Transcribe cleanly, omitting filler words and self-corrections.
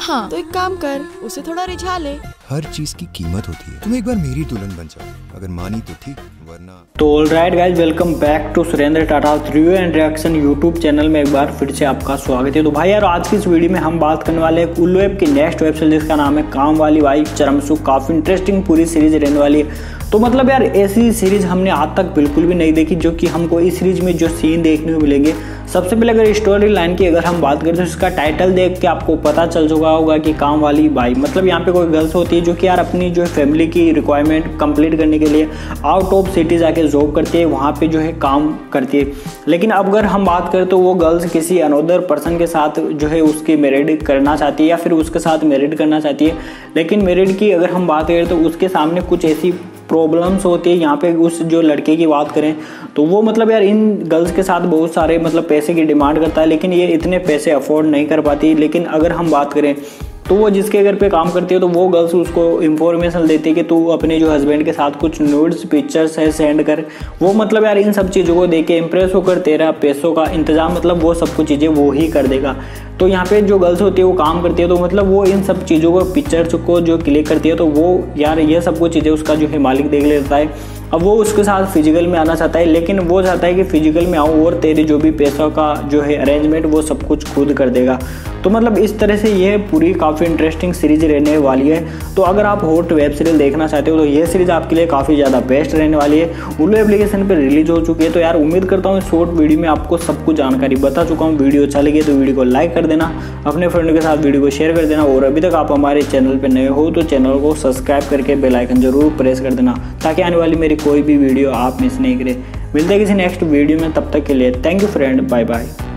हाँ तो एक काम कर, उसे थोड़ा रिझा ले। हर चीज की कीमत होती है, तुम एक बार मेरी दुल्हन बन जाओ, अगर मानी तो ठीक वरना। तो alright guys, welcome back to Surendra Tatawat review and reaction YouTube channel में एक बार फिर से आपका स्वागत है। तो भाई यार, आज की इस वीडियो में हम बात करने वाले हैं उल्लू ऐप की नेक्स्ट वेब सीरीज जिसका नाम है काम वाली बाई चरमसुख। काफी इंटरेस्टिंग पूरी सीरीज रहने वाली है। तो मतलब यार, ऐसी सीरीज हमने आज तक बिल्कुल भी नहीं देखी, जो कि हमको इस सीरीज में जो सीन देखने को मिलेंगे। सबसे पहले अगर स्टोरी लाइन की अगर हम बात करें तो इसका टाइटल देख के आपको पता चल चुका होगा कि काम वाली बाई, मतलब यहाँ पे कोई गर्ल्स होती है जो कि यार अपनी जो फैमिली की रिक्वायरमेंट कंप्लीट करने के लिए आउट ऑफ सिटी जाके जॉब करती है, वहाँ पे जो है काम करती है। लेकिन अब अगर हम बात करें तो वो गर्ल्स किसी अनदर पर्सन के साथ जो है उसकी मैरिड करना चाहती है या फिर उसके साथ मैरिड करना चाहती है। लेकिन मैरिड की अगर हम बात करें तो उसके सामने कुछ ऐसी प्रॉब्लम्स होती है। यहाँ पे उस जो लड़के की बात करें तो वो मतलब यार इन गर्ल्स के साथ बहुत सारे मतलब पैसे की डिमांड करता है, लेकिन ये इतने पैसे अफोर्ड नहीं कर पाती। लेकिन अगर हम बात करें तो वो जिसके घर पे काम करती है तो वो गर्ल्स उसको इंफॉर्मेशन देती है कि तू अपने जो हस्बैंड के साथ कुछ न्यूड्स पिक्चर्स है सेंड कर। वो मतलब यार इन सब चीज़ों को देख के इम्प्रेस होकर तेरा पैसों का इंतजाम, मतलब वो सब कुछ चीज़ें वो ही कर देगा। तो यहाँ पे जो गर्ल्स होती है वो काम करती है, तो मतलब वो इन सब चीज़ों को पिक्चर्स को जो क्लिक करती है तो वो यार ये सब कुछ चीज़ें उसका जो है मालिक देख लेता है। अब वो उसके साथ फिजिकल में आना चाहता है, लेकिन वो चाहता है कि फिजिकल में आओ और तेरे जो भी पैसों का जो है अरेंजमेंट वो सब कुछ खुद कर देगा। तो मतलब इस तरह से ये पूरी काफ़ी इंटरेस्टिंग सीरीज रहने वाली है। तो अगर आप हॉट वेब सीरीज देखना चाहते हो तो ये सीरीज आपके लिए काफ़ी ज़्यादा बेस्ट रहने वाली है। उल्लू एप्लीकेशन पर रिलीज हो चुकी है। तो यार उम्मीद करता हूँ इस शॉर्ट वीडियो में आपको सब कुछ जानकारी बता चुका हूँ। वीडियो अच्छा लगे तो वीडियो को लाइक कर देना, अपने फ्रेंड के साथ वीडियो को शेयर कर देना, और अभी तक आप हमारे चैनल पर नए हो तो चैनल को सब्सक्राइब करके बेल आइकन जरूर प्रेस कर देना, ताकि आने वाली मेरी कोई भी वीडियो आप मिस नहीं करें। मिलते हैं किसी नेक्स्ट वीडियो में, तब तक के लिए thank you friend, bye bye.